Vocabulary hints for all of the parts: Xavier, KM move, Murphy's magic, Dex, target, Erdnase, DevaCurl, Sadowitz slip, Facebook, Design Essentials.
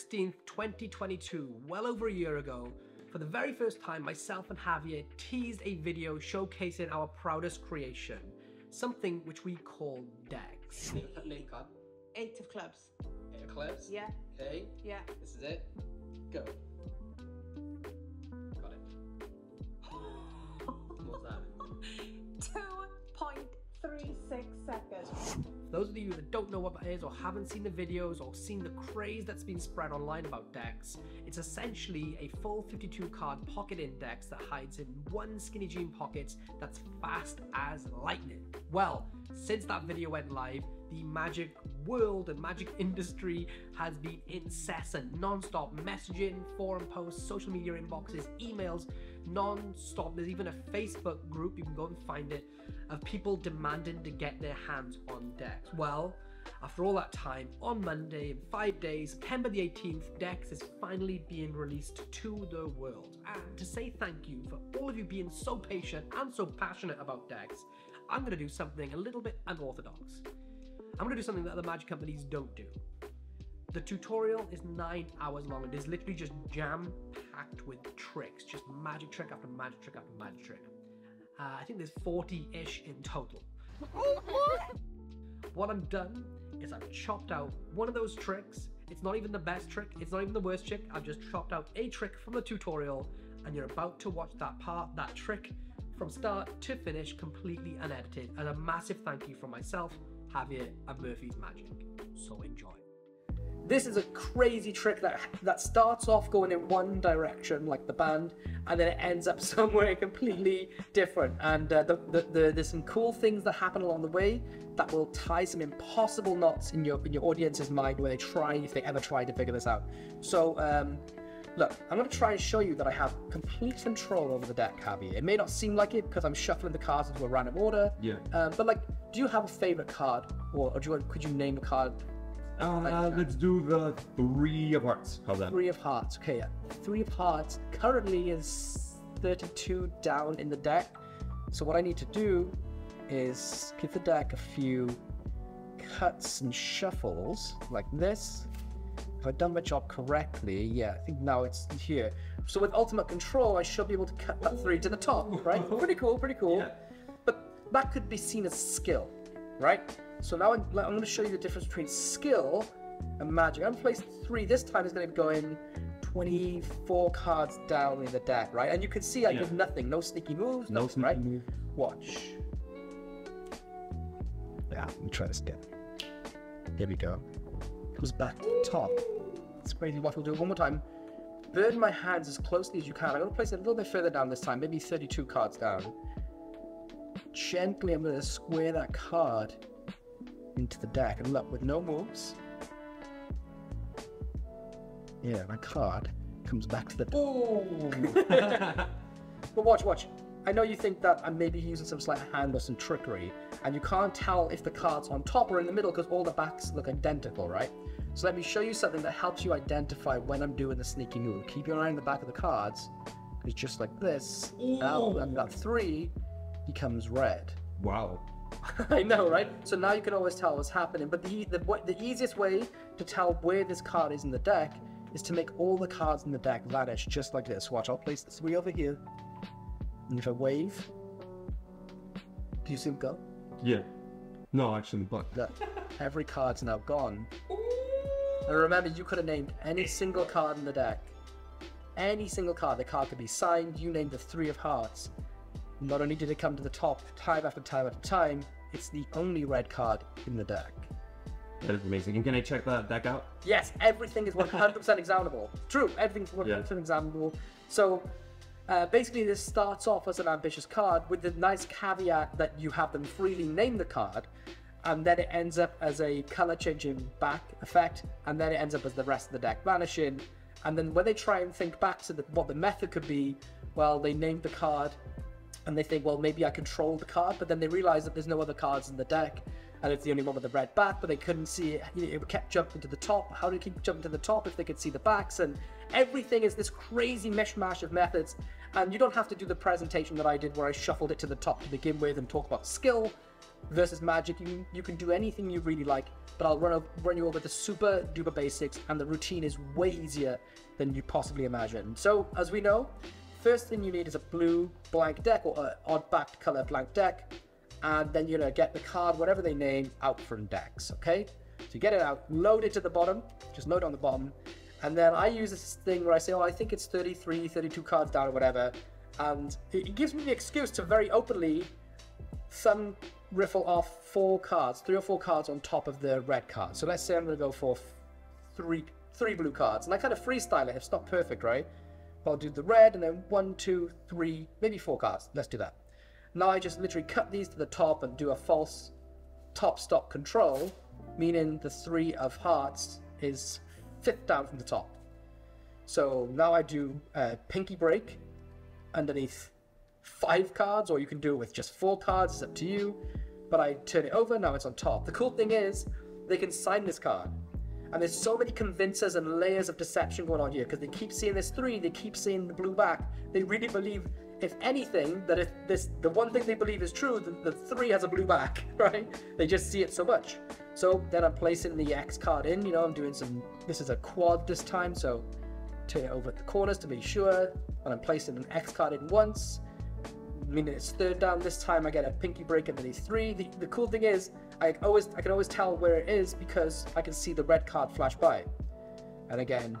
16th, 2022, well over a year ago, for the very first time, myself and Xavier teased a video showcasing our proudest creation, something which we call Dex. Name card? Eight of clubs. Eight of clubs? Yeah. Okay. Yeah. This is it. Go. Got it. What's that? 2.36 seconds. For those of you that don't know what that is or haven't seen the videos or seen the craze that's been spread online about Dex, it's essentially a full 52 card pocket index that hides in one skinny jean pocket that's fast as lightning. Well, since that video went live, the magic world and magic industry has been incessant, non-stop messaging, forum posts, social media inboxes, emails, non-stop. There's even a Facebook group, you can go and find it, of people demanding to get their hands on Dex. Well, after all that time, on Monday, in 5 days, September the 18th, Dex is finally being released to the world. And to say thank you for all of you being so patient and so passionate about Dex, I'm going to do something a little bit unorthodox. I'm going to do something that other magic companies don't do. The tutorial is 9 hours long. It is literally just jam-packed with tricks, just magic trick after magic trick after magic trick. I think there's 40-ish in total. What I've done is I've chopped out one of those tricks. It's not even the best trick. It's not even the worst trick. I've just chopped out a trick from the tutorial, and you're about to watch that part, that trick, from start to finish, completely unedited. And a massive thank you from myself, Xavier, and Murphy's Magic. So enjoy. This is a crazy trick that starts off going in one direction, like the band, and then it ends up somewhere completely different. And there's some cool things that happen along the way that will tie some impossible knots in your audience's mind where they try, if they ever try, to figure this out. So look, I'm going to try and show you that I have complete control over the deck, Xavier. It may not seem like it because I'm shuffling the cards into a random order. Yeah. But like, do you have a favorite card, or could you name a card? Let's do the Three of Hearts. How's that? Three of Hearts. Okay, yeah. Three of Hearts currently is 32 down in the deck. So what I need to do is give the deck a few cuts and shuffles like this. If I've done my job correctly, yeah, I think now it's here. So with ultimate control, I should be able to cut that three to the top, right? Pretty cool, pretty cool. Yeah. But that could be seen as skill, right? So now I'm going to show you the difference between skill and magic. I'm placed three. This time is going to be going 24 cards down in the deck, right? And you can see I did nothing. No sneaky moves, nothing, right? Watch. Yeah, let me try this again. Here we go. Comes back to the top. It's crazy. What we'll do one more time. Burn my hands as closely as you can. I'm going to place it a little bit further down this time, maybe 32 cards down. Gently, I'm going to square that card into the deck. And look, with no moves. Yeah, my card comes back to the deck. Oh. But watch, watch. I know you think that I may be using some slight hand or some trickery, and you can't tell if the card's on top or in the middle because all the backs look identical, right? So let me show you something that helps you identify when I'm doing the sneaky move. Keep your eye on the back of the cards, because just like this, now that three becomes red. Wow. I know, right? So now you can always tell what's happening, but the easiest way to tell where this card is in the deck is to make all the cards in the deck vanish, just like this. Watch, I'll place the three over here. And if I wave, do you see them go? Yeah. No, actually, but look, every card's now gone. And remember, you could have named any single card in the deck. Any single card. The card could be signed. You named the Three of Hearts. Not only did it come to the top time after time after time, it's the only red card in the deck. That is amazing. And can I check that deck out? Yes, everything is 100% examinable. True, everything's 100% examinable. So basically, this starts off as an ambitious card with the nice caveat that you have them freely name the card, and then it ends up as a color changing back effect, and then it ends up as the rest of the deck vanishing. And then when they try and think back to what the method could be, well, they named the card and they think, well, maybe I control the card, but then they realize that there's no other cards in the deck and it's the only one with the red back, but they couldn't see it. It kept jumping to the top. How do you keep jumping to the top if they could see the backs? And everything is this crazy mishmash of methods. And you don't have to do the presentation that I did where I shuffled it to the top to begin with and talk about skill. Versus magic, you can do anything you really like, but I'll run you over the super duper basics, and the routine is way easier than you possibly imagine. So as we know, first thing you need is a blue blank deck or an odd backed color blank deck, and then you're gonna get the card, whatever they name, out from Dex. Okay, so get it out, load it to the bottom, just load on the bottom, and then I use this thing where I say, oh, I think it's 33, 32 cards down or whatever, and it gives me the excuse to very openly some riffle off three or four cards on top of the red card. So let's say I'm gonna go for three blue cards, and I kind of freestyle it. It's not perfect, right? But I'll do the red, and then 1, 2, 3, maybe 4 cards. Let's do that. Now I just literally cut these to the top and do a false top stop control, meaning the 3 of hearts is 5th down from the top. So now I do a pinky break underneath 5 cards, or you can do it with just 4 cards, it's up to you. But I turn it over, now it's on top. The cool thing is, they can sign this card. And there's so many convincers and layers of deception going on here, because they keep seeing this 3, they keep seeing the blue back. They really believe, if anything, that if this, the one thing they believe is true, that the 3 has a blue back, right? They just see it so much. So then I'm placing the X card in, you know, I'm doing some, this is a quad this time, so turn it over at the corners to be sure. And I'm placing an X card in once, meaning it's 3rd down. This time I get a pinky break underneath 3. The cool thing is, I can always tell where it is because I can see the red card flash by. And again,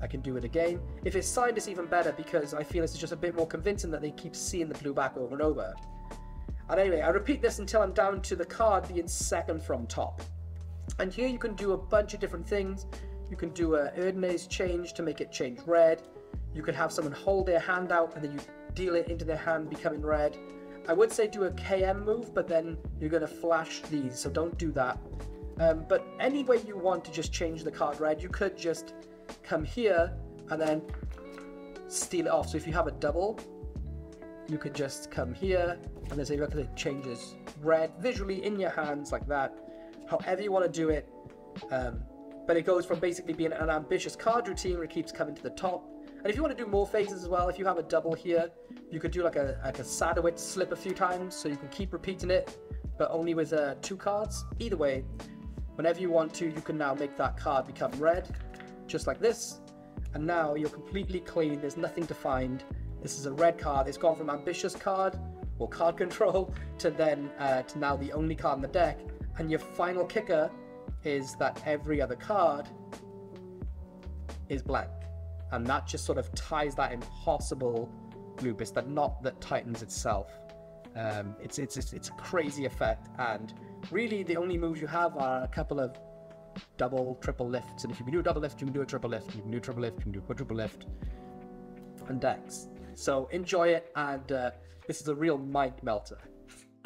I can do it again. If it's signed, it's even better because I feel this is just a bit more convincing that they keep seeing the blue back over and over. And anyway, I repeat this until I'm down to the card being 2nd from top. And here you can do a bunch of different things. You can do a Erdnase change to make it change red. You can have someone hold their hand out and then you deal it into their hand becoming red. I would say do a KM move, but then you're going to flash these, so don't do that. But any way you want to just change the card red, you could just come here and then steal it off. So if you have a double, you could just come here and then say, look, it changes red visually in your hands like that, however you want to do it. But it goes from basically being an ambitious card routine where it keeps coming to the top. And if you want to do more phases as well, if you have a double here, you could do like a Sadowitz slip a few times, so you can keep repeating it, but only with 2 cards. Either way, whenever you want to, you can now make that card become red, just like this. And now you're completely clean, there's nothing to find. This is a red card. It's gone from ambitious card, or card control, to then to now the only card in the deck. And your final kicker is that every other card is blank. And that just sort of ties that impossible loop. It's that knot that tightens itself. It's a crazy effect, and really the only moves you have are a couple of double, triple lifts. And if you can do a double lift, you can do a triple lift. You can do a triple lift, you can do a quadruple lift, and Dex. So enjoy it, and this is a real mind melter.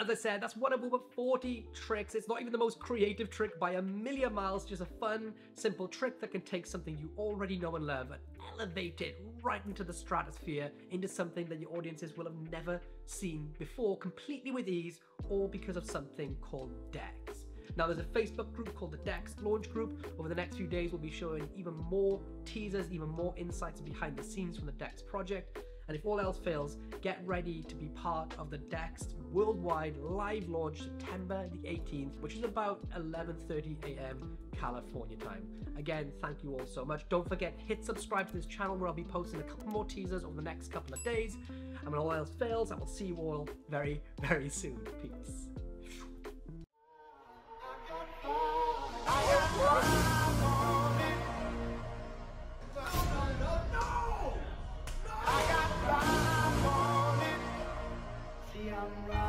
As I said, that's one of over 40 tricks. It's not even the most creative trick by a million miles, just a fun, simple trick that can take something you already know and love and elevate it right into the stratosphere, into something that your audiences will have never seen before, completely with ease, all because of something called Dex. Now, there's a Facebook group called the Dex Launch Group. Over the next few days, we'll be showing even more teasers, even more insights behind the scenes from the Dex project. And if all else fails, get ready to be part of the Dex worldwide live launch September the 18th, which is about 11:30 a.m. California time. Again, thank you all so much. Don't forget, hit subscribe to this channel where I'll be posting a couple more teasers over the next couple of days. And when all else fails, I will see you all very, very soon. Peace. I'm right.